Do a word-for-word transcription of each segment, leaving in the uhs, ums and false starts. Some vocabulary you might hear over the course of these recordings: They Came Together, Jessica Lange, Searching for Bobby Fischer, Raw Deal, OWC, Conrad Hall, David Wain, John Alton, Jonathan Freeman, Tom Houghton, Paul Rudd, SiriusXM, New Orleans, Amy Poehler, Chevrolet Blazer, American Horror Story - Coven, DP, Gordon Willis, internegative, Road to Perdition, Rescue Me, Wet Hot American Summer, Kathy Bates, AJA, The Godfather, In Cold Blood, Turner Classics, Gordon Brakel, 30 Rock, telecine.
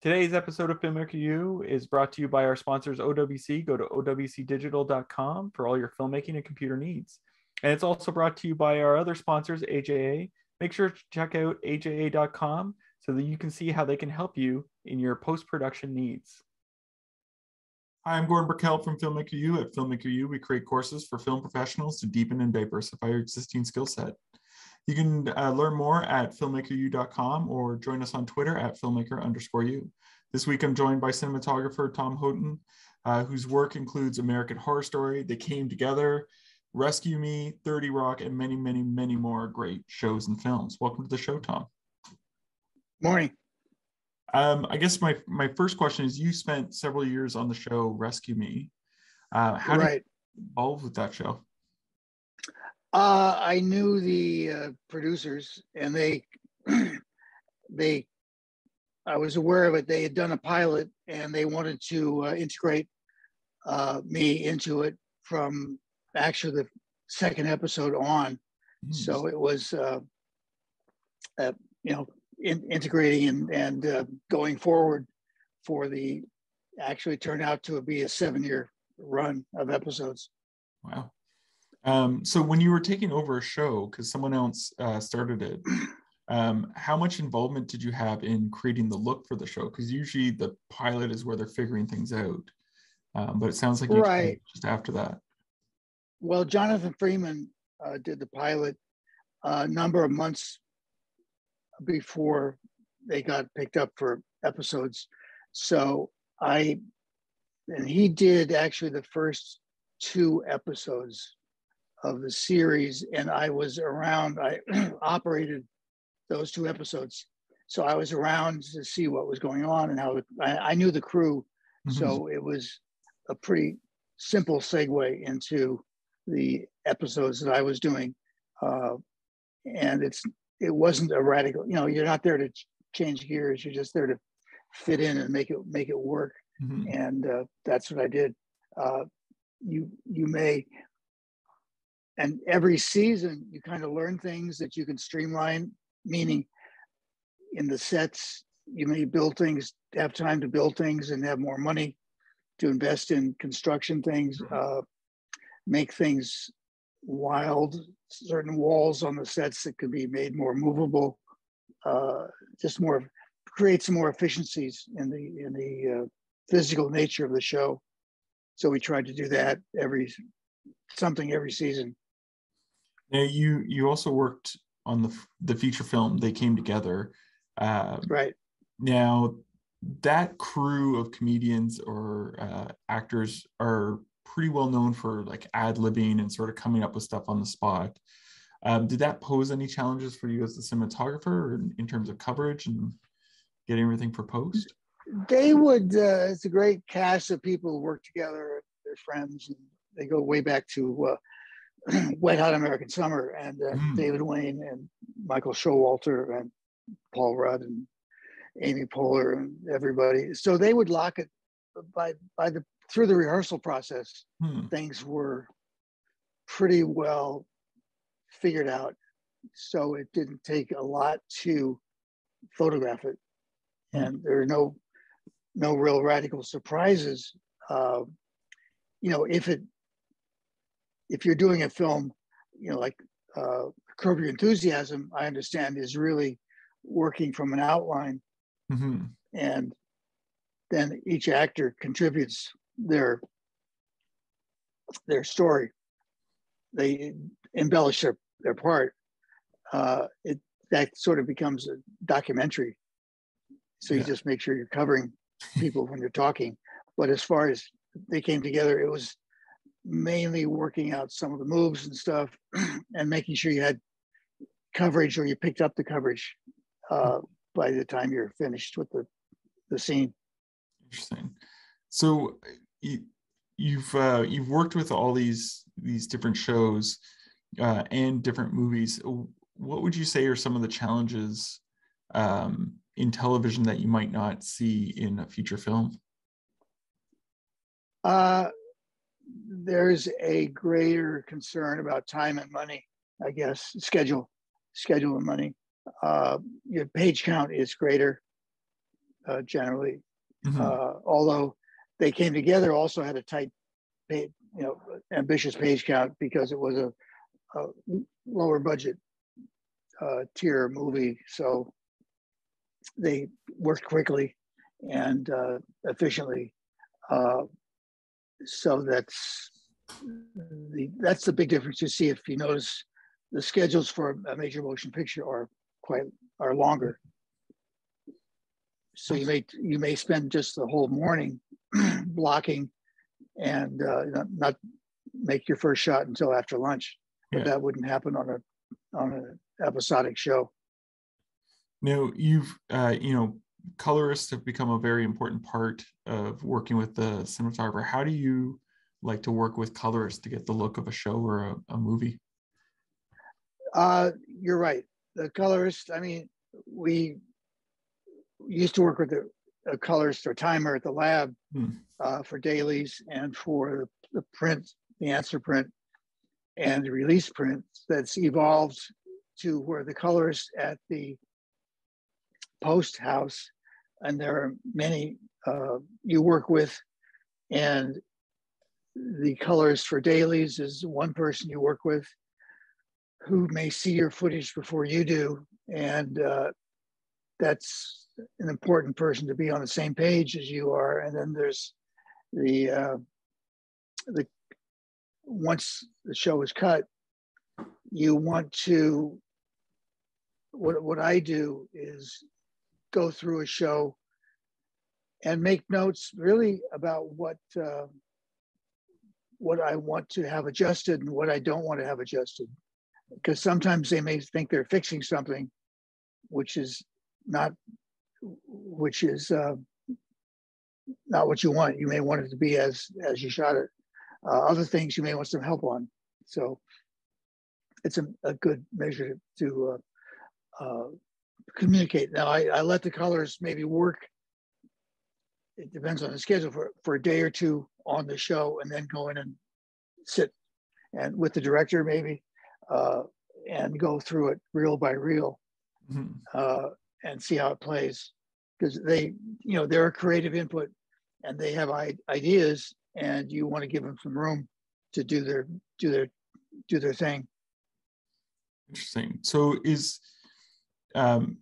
Today's episode of Filmmaker U is brought to you by our sponsors, O W C. Go to O W C digital dot com for all your filmmaking and computer needs. And it's also brought to you by our other sponsors, A J A. Make sure to check out A J A dot com so that you can see how they can help you in your post-production needs. Hi, I'm Gordon Brakel from Filmmaker U. At Filmmaker U, we create courses for film professionals to deepen and diversify your existing skill set. You can uh, learn more at filmmaker u dot com or join us on Twitter at filmmaker underscore U. This week, I'm joined by cinematographer Tom Houghton, uh, whose work includes American Horror Story, They Came Together, Rescue Me, thirty rock, and many, many, many more great shows and films. Welcome to the show, Tom. Morning. Um, I guess my, my first question is, you spent several years on the show Rescue Me. Uh, how right. did you get involved with that show? Uh, I knew the uh, producers, and they, they, I was aware of it. They had done a pilot, and they wanted to uh, integrate uh, me into it from actually the second episode on. Mm. So it was, uh, uh, you know, in, integrating and, and uh, going forward for the, actually turned out to be a seven-year run of episodes. Wow. Um, so when you were taking over a show, because someone else uh, started it, um, how much involvement did you have in creating the look for the show? Because usually the pilot is where they're figuring things out, um, but it sounds like you right. just after that. Well, Jonathan Freeman uh, did the pilot a number of months before they got picked up for episodes. So I, and he did actually the first two episodes of the series, and I was around. I operated those two episodes, so I was around to see what was going on and how I, I knew the crew. Mm-hmm. So it was a pretty simple segue into the episodes that I was doing, uh, and it's it wasn't a radical. You know, you're not there to ch- change gears. You're just there to fit in and make it make it work. Mm-hmm. And uh, that's what I did. Uh, you you may. And every season, you kind of learn things that you can streamline, meaning in the sets, you may build things, have time to build things and have more money to invest in construction things, uh, make things wild, certain walls on the sets that could be made more movable, uh, just more, create some more efficiencies in the, in the uh, physical nature of the show. So we tried to do that every, something every season. Now, you you also worked on the the feature film They Came Together. Uh, right. Now, that crew of comedians or uh, actors are pretty well known for like ad-libbing and sort of coming up with stuff on the spot. Um, did that pose any challenges for you as a cinematographer or in terms of coverage and getting everything for post? They would, uh, it's a great cast of people who work together, they're friends, and they go way back to uh, Wet Hot American Summer and uh, mm. David Wain and Michael Showalter and Paul Rudd and Amy Poehler and everybody. So they would lock it by by the through the rehearsal process. Mm. Things were pretty well figured out, so it didn't take a lot to photograph it, mm. and there are no no real radical surprises. Uh, you know, if it. If you're doing a film, you know, like uh, Curb Your Enthusiasm, I understand is really working from an outline, mm-hmm. and then each actor contributes their their story. They embellish their, their part. Uh, it that sort of becomes a documentary. So yeah. you just make sure you're covering people when you're talking. But as far as They Came Together, it was mainly working out some of the moves and stuff and making sure you had coverage or you picked up the coverage uh, by the time you're finished with the, the scene. Interesting. So you, you've uh, you've worked with all these these different shows uh, and different movies. What would you say are some of the challenges um, in television that you might not see in a feature film? Uh There's a greater concern about time and money, I guess, schedule, schedule and money. Uh, your page count is greater uh, generally. Mm-hmm. Uh, although They Came Together also had a tight, you know, ambitious page count because it was a, a lower budget uh, tier movie. So they worked quickly and uh, efficiently. Uh, so that's the, that's the big difference you see. If you notice, the schedules for a major motion picture are quite are longer. So you may you may spend just the whole morning blocking, and uh, not, not make your first shot until after lunch. But yeah. That wouldn't happen on a on an episodic show. Now you've uh, you know colorists have become a very important part of working with the cinematographer. How do you like to work with colorists to get the look of a show or a, a movie? Uh, you're right. The colorist. I mean, we used to work with the a colorist or timer at the lab hmm. uh, for dailies and for the print, the answer print and the release print. That's evolved to where the colorist at the post house, and there are many uh, you work with, and the colorist for dailies is one person you work with who may see your footage before you do, and uh, that's an important person to be on the same page as you are. And then there's the uh, the once the show is cut, you want to what what I do is go through a show and make notes really about what uh, what I want to have adjusted and what I don't want to have adjusted, because sometimes they may think they're fixing something, which is not. Which is uh, not what you want. You may want it to be as as you shot it. Uh, other things you may want some help on. So it's a, a good measure to uh, uh, communicate. Now I, I let the colors maybe work. It depends on the schedule for, for a day or two on the show, and then go in and sit and with the director maybe uh, and go through it reel by reel. Mm-hmm. uh, and see how it plays, because they, you know, they're a creative input and they have ideas, and you want to give them some room to do their, do their, do their thing. Interesting. So is, um,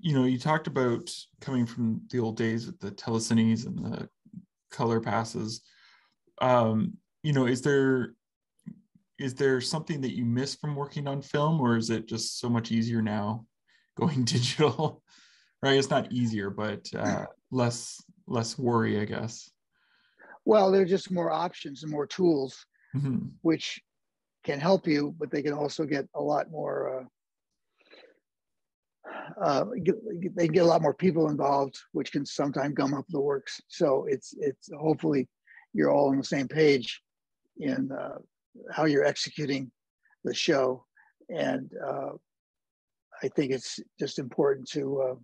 you know, you talked about coming from the old days with the telecines and the color passes. Um, you know, is there, is there something that you miss from working on film, or is it just so much easier now? Going digital, right? It's not easier, but uh, less less worry, I guess. Well, there are just more options and more tools, mm-hmm. which can help you, but they can also get a lot more. Uh, uh, get, they can get a lot more people involved, which can sometimes gum up the works. So it's it's hopefully you're all on the same page in uh, how you're executing the show, and. Uh, I think it's just important to uh,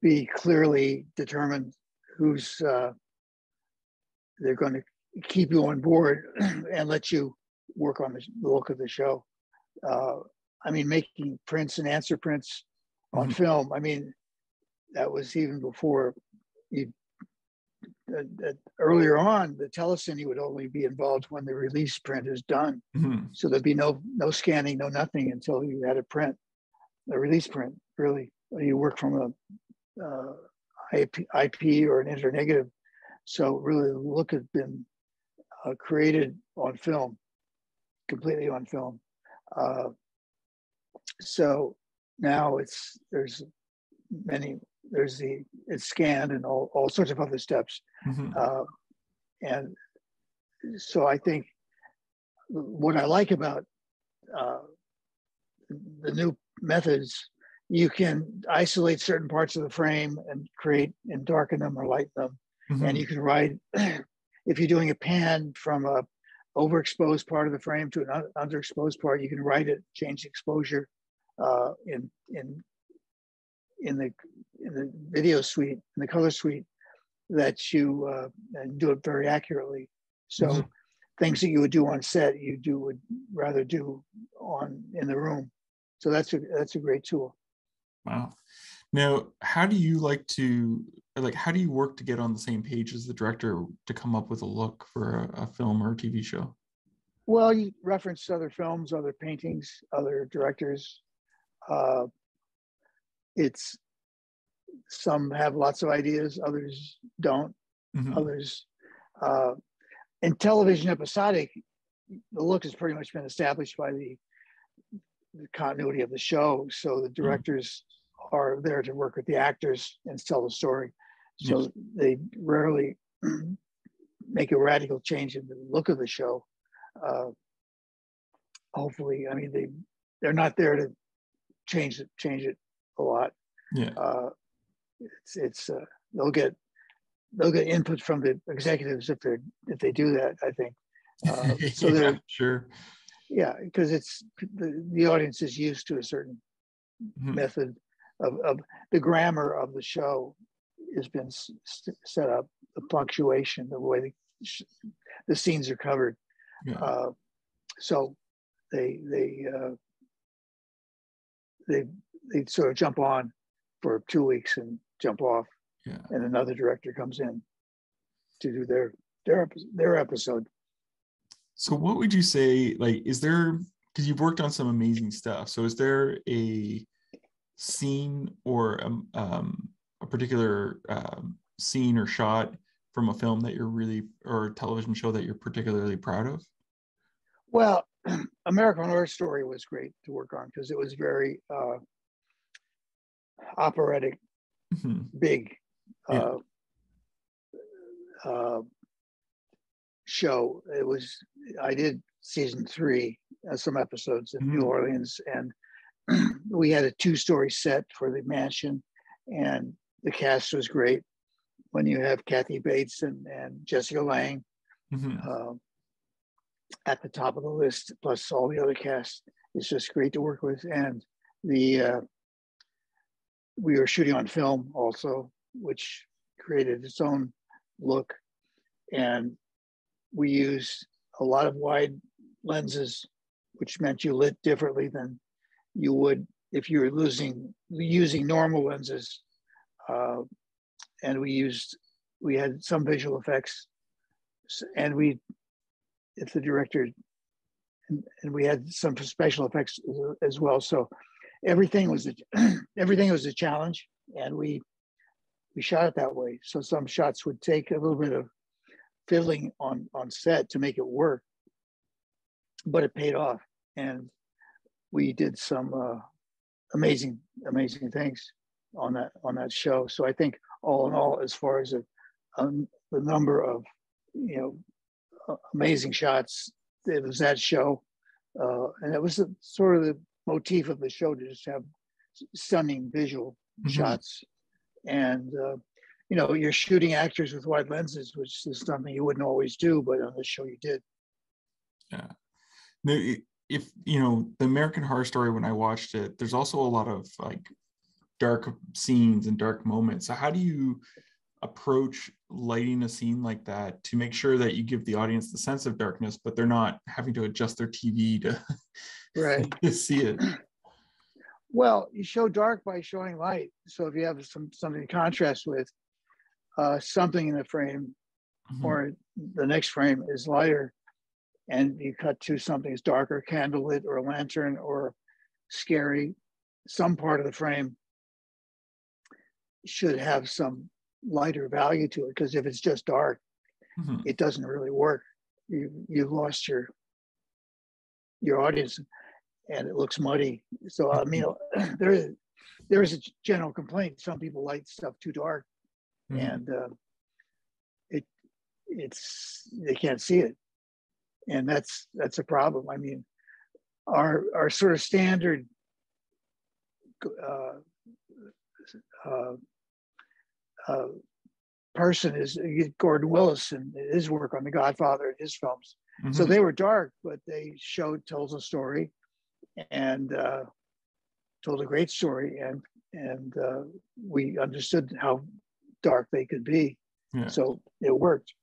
be clearly determined who's uh, they're going to keep you on board and let you work on the look of the show. Uh, I mean, making prints and answer prints on mm-hmm. film. I mean, that was even before you. Uh, uh, earlier on, the telecine would only be involved when the release print is done. Mm-hmm. So there'd be no no scanning, no nothing until you had a print, a release print. Really, you work from a uh, I P, I P or an internegative. So really, the look had been uh, created on film, completely on film. Uh, so now it's there's many. There's the it's scanned and all, all sorts of other steps, mm-hmm. uh, and so I think what I like about uh, the new methods, you can isolate certain parts of the frame and create and darken them or lighten them, mm-hmm. and you can ride if you're doing a pan from a overexposed part of the frame to an un underexposed part, you can ride it, change the exposure uh, in in. in the in the video suite, in the color suite, that you uh, do it very accurately. So mm-hmm. things that you would do on set, you do would rather do on in the room. So that's a that's a great tool. Wow. Now, how do you like to, like, how do you work to get on the same page as the director to come up with a look for a, a film or a T V show? Well, you reference other films, other paintings, other directors. Uh, it's, some have lots of ideas, others don't, mm-hmm. others. Uh, in television episodic, the look has pretty much been established by the, the continuity of the show. So the directors mm-hmm. are there to work with the actors and tell the story. So yes. they rarely make a radical change in the look of the show. Uh, hopefully, I mean, they, they're not there to change it, change it a lot. Yeah. Uh, it's, it's, uh, they'll get, they'll get input from the executives if they if they do that, I think. Uh, so yeah, they're sure. Yeah. Cause it's, the, the audience is used to a certain mm-hmm. method. Of, of the grammar of the show has been st- set up, the punctuation, the way the, sh- the scenes are covered. Yeah. Uh, so they they uh, they they sort of jump on for two weeks and jump off, yeah. and another director comes in to do their their their episode. So what would you say? Like, is there, because you've worked on some amazing stuff. So is there a scene or um, um, a particular um, scene or shot from a film that you're really, or a television show that you're particularly proud of? Well, American Horror Story was great to work on because it was very uh, operatic, mm-hmm. big uh, yeah. uh, show. It was, I did season three, uh, some episodes in mm-hmm. New Orleans, and we had a two-story set for the mansion, and the cast was great. When you have Kathy Bates and, and Jessica Lange mm-hmm. uh, at the top of the list, plus all the other cast, it's just great to work with. And the uh, we were shooting on film also, which created its own look. And we used a lot of wide lenses, which meant you lit differently than you would if you were losing, using normal lenses. Uh, and we used, we had some visual effects, and we, if the director, and, and we had some special effects as well. So everything was, a, everything was a challenge, and we, we shot it that way. So some shots would take a little bit of fiddling on, on set to make it work, but it paid off. And we did some uh, amazing, amazing things on that on that show. So I think all in all, as far as a, um, the number of you know uh, amazing shots, it was that show, uh, and it was a, sort of the motif of the show to just have stunning visual mm-hmm. shots. And uh, you know, you're shooting actors with wide lenses, which is something you wouldn't always do, but on this show you did. Yeah. No, it- If you know the American Horror Story, when I watched it, there's also a lot of like dark scenes and dark moments. So how do you approach lighting a scene like that to make sure that you give the audience the sense of darkness, but they're not having to adjust their T V to, right. to see it? Well, you show dark by showing light. So if you have some something to contrast with, uh, something in the frame mm-hmm. or the next frame is lighter, and you cut to something that's darker, candlelit or a lantern or scary, some part of the frame should have some lighter value to it, because if it's just dark, mm-hmm. it doesn't really work. You, you've lost your your audience, and it looks muddy. So, I mean, there is, there is a general complaint. Some people light stuff too dark, mm-hmm. and uh, it it's they can't see it. And that's that's a problem. I mean, our our sort of standard uh, uh, uh, person is Gordon Willis and his work on The Godfather and his films. Mm-hmm. So they were dark, but they showed tells a story, and uh, told a great story, and and uh, we understood how dark they could be. Yeah. So it worked.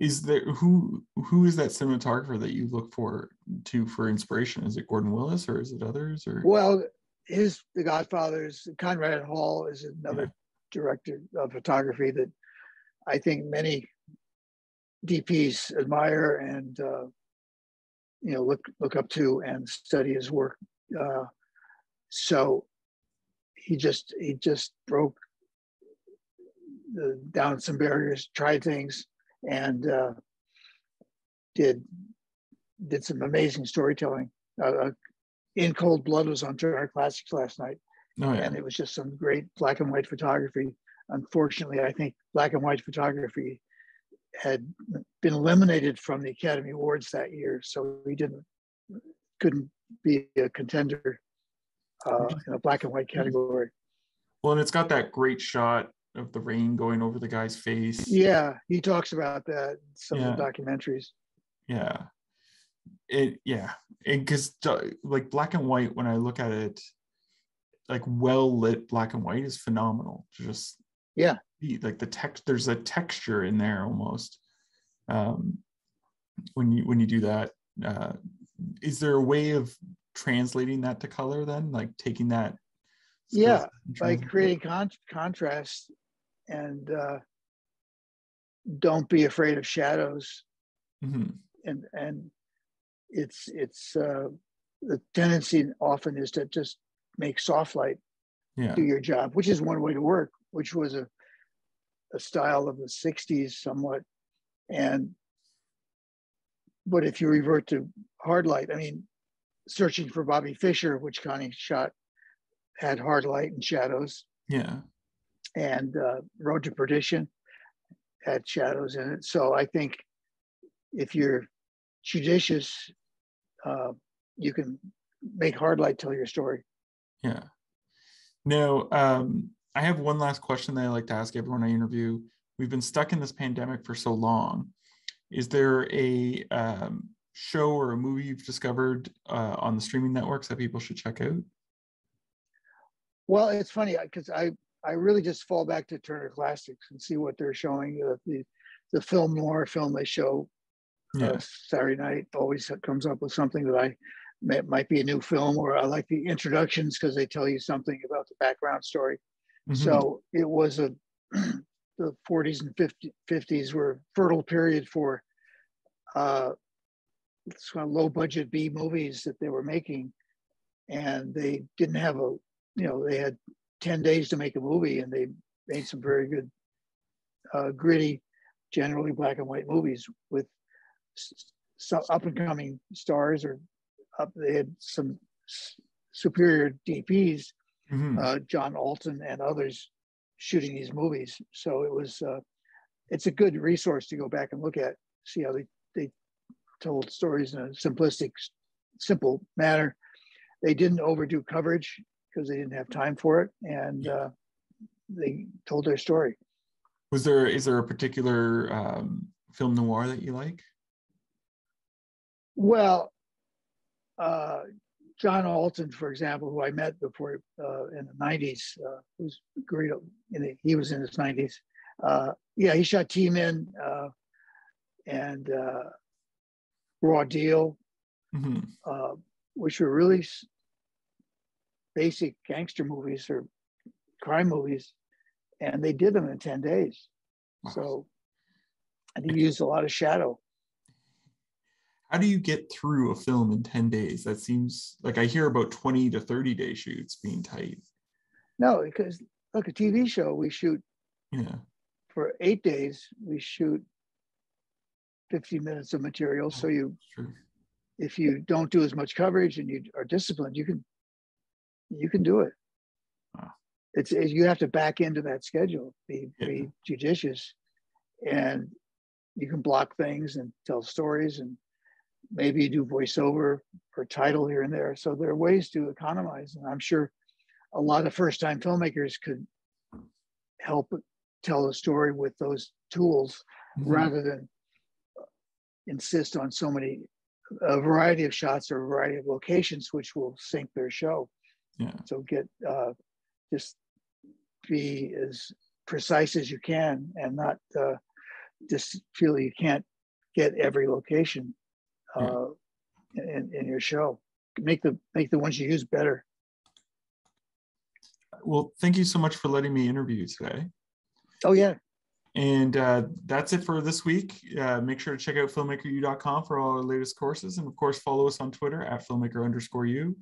Is there who who is that cinematographer that you look for to for inspiration? Is it Gordon Willis or is it others? Or well, his The Godfathers, Conrad Hall is another director of photography that I think many D Ps admire and uh, you know look look up to and study his work. Uh, so he just he just broke the, down some barriers, tried things, and uh, did did some amazing storytelling. Uh, In Cold Blood was on Turner Classics last night, oh, yeah. and it was just some great black and white photography. Unfortunately, I think black and white photography had been eliminated from the Academy Awards that year, so we didn't couldn't be a contender uh, in a black and white category. Well, and it's got that great shot of the rain going over the guy's face. Yeah, he talks about that in some yeah. of the documentaries. Yeah. It yeah, because like black and white, when I look at it, like well lit black and white is phenomenal. Just yeah, like the text, there's a texture in there almost. Um, when you when you do that, uh, is there a way of translating that to color then? Like taking that, yeah, by creating con contrast, and uh, don't be afraid of shadows, mm-hmm. and and. It's it's uh, the tendency often is to just make soft light yeah. do your job, which is one way to work, which was a a style of the sixties somewhat. And but if you revert to hard light, I mean, Searching for Bobby Fischer, which Connie shot, had hard light and shadows. Yeah, and uh, Road to Perdition had shadows in it. So I think if you're judicious, uh, you can make hard light tell your story. Yeah. Now, um, I have one last question that I like to ask everyone I interview. We've been stuck in this pandemic for so long. Is there a um, show or a movie you've discovered uh, on the streaming networks that people should check out? Well, it's funny because I, I really just fall back to Turner Classics and see what they're showing. Uh, the, the film noir film they show Yeah. Uh, Saturday night always comes up with something that I may, might be a new film, or I like the introductions because they tell you something about the background story. Mm-hmm. So it was a the forties and fifties were a fertile period for uh, kind of low budget B movies that they were making, and they didn't have a you know they had ten days to make a movie, and they made some very good uh, gritty, generally black and white movies with. So up and coming stars, or up they had some superior D Ps, mm-hmm. uh, John Alton and others, shooting these movies. So it was, uh, it's a good resource to go back and look at, see how they they told stories in a simplistic, simple manner. They didn't overdo coverage because they didn't have time for it, and uh, they told their story. Was there is there a particular um, film noir that you like? Well, uh, John Alton, for example, who I met before uh, in the nineties, uh, was great. In the, he was in his nineties. Uh, yeah, he shot T-Men uh, and uh, Raw Deal, mm-hmm. uh, which were really basic gangster movies or crime movies, and they did them in ten days. Wow. So, and he used a lot of shadow. How do you get through a film in ten days? That seems like I hear about twenty to thirty day shoots being tight. No, because look, a T V show, we shoot yeah. for eight days, we shoot fifty minutes of material. So you, sure. if you don't do as much coverage and you are disciplined, you can, you can do it. Wow. It's, it, you have to back into that schedule, be, yeah. be judicious, and you can block things and tell stories, and maybe you do voiceover or title here and there. So there are ways to economize. And I'm sure a lot of first-time filmmakers could help tell a story with those tools, mm-hmm. rather than insist on so many, a variety of shots or a variety of locations, which will sink their show. Yeah. So get, uh, just be as precise as you can, and not uh, just feel you can't get every location. Uh, in, in your show, make the make the ones you use better. Well, thank you so much for letting me interview you today. Oh, yeah. And uh, that's it for this week. Uh, make sure to check out filmmaker u dot com for all our latest courses. And of course, follow us on Twitter at filmmaker underscore U.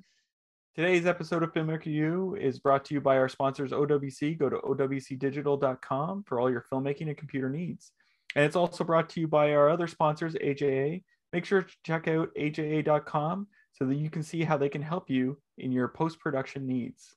Today's episode of Filmmaker U is brought to you by our sponsors, O W C. Go to O W C digital dot com for all your filmmaking and computer needs. And it's also brought to you by our other sponsors, A J A. Make sure to check out A J A dot com so that you can see how they can help you in your post-production needs.